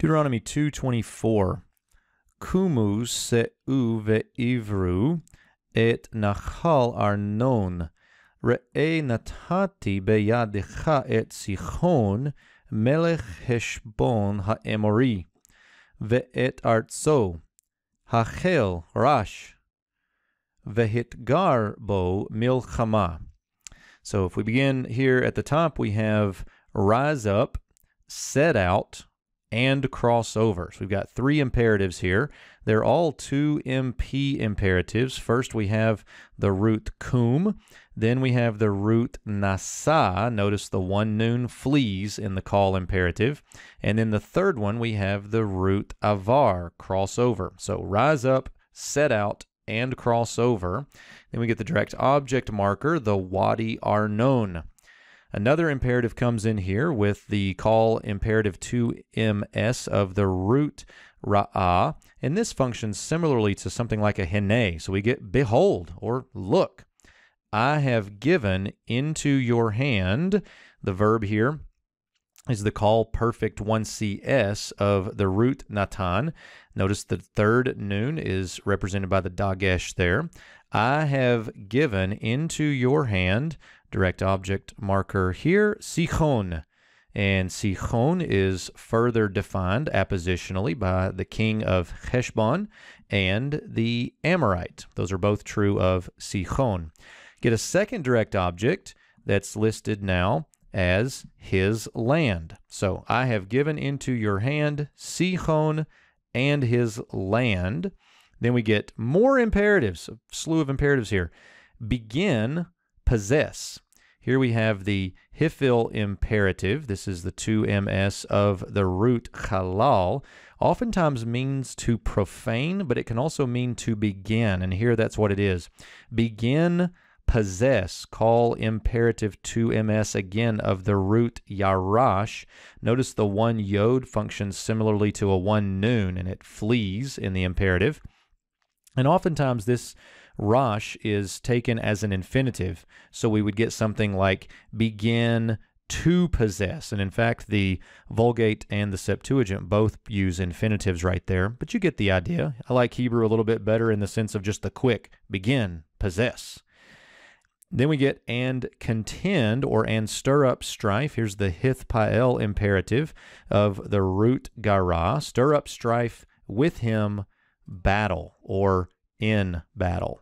Deuteronomy 2:24. Kumu Seu ve Ivru et Nachal Arnon Re'e natati beyadecha et Sichon Melech Heshbon ha'emori ve'et artso hachel rash ve'hitgar bo milchama. So if we begin here at the top, we have rise up, set out, and cross over. So we've got three imperatives here. They're all 2MP imperatives. First, we have the root kum. Then we have the root nasa. Notice the one noon flees in the call imperative. And then the third one, we have the root avar, cross over. So rise up, set out, and cross over. Then we get the direct object marker, the Wadi Arnon. Another imperative comes in here with the call imperative 2ms of the root ra'ah, and this functions similarly to something like a hene. So we get behold, or look. I have given into your hand. The verb here is the call perfect 1cs of the root natan. Notice the third noon is represented by the dagesh there. I have given into your hand, direct object marker here, Sichon. And Sichon is further defined appositionally by the king of Heshbon and the Amorite. Those are both true of Sichon. Get a second direct object that's listed now as his land. So I have given into your hand Sichon and his land. Then we get more imperatives, a slew of imperatives here. Begin, possess. Here we have the Hifil imperative. This is the 2ms of the root halal. Oftentimes means to profane, but it can also mean to begin. And here that's what it is. Begin, possess. Call imperative 2ms again of the root yarash. Notice the one yod functions similarly to a one noon, and it flees in the imperative. And oftentimes this rash is taken as an infinitive, so we would get something like begin to possess. And in fact, the Vulgate and the Septuagint both use infinitives right there, but you get the idea. I like Hebrew a little bit better in the sense of just the quick, begin, possess. Then we get and contend, or and stir up strife. Here's the Hithpael imperative of the root gara, stir up strife with him, battle, or in battle.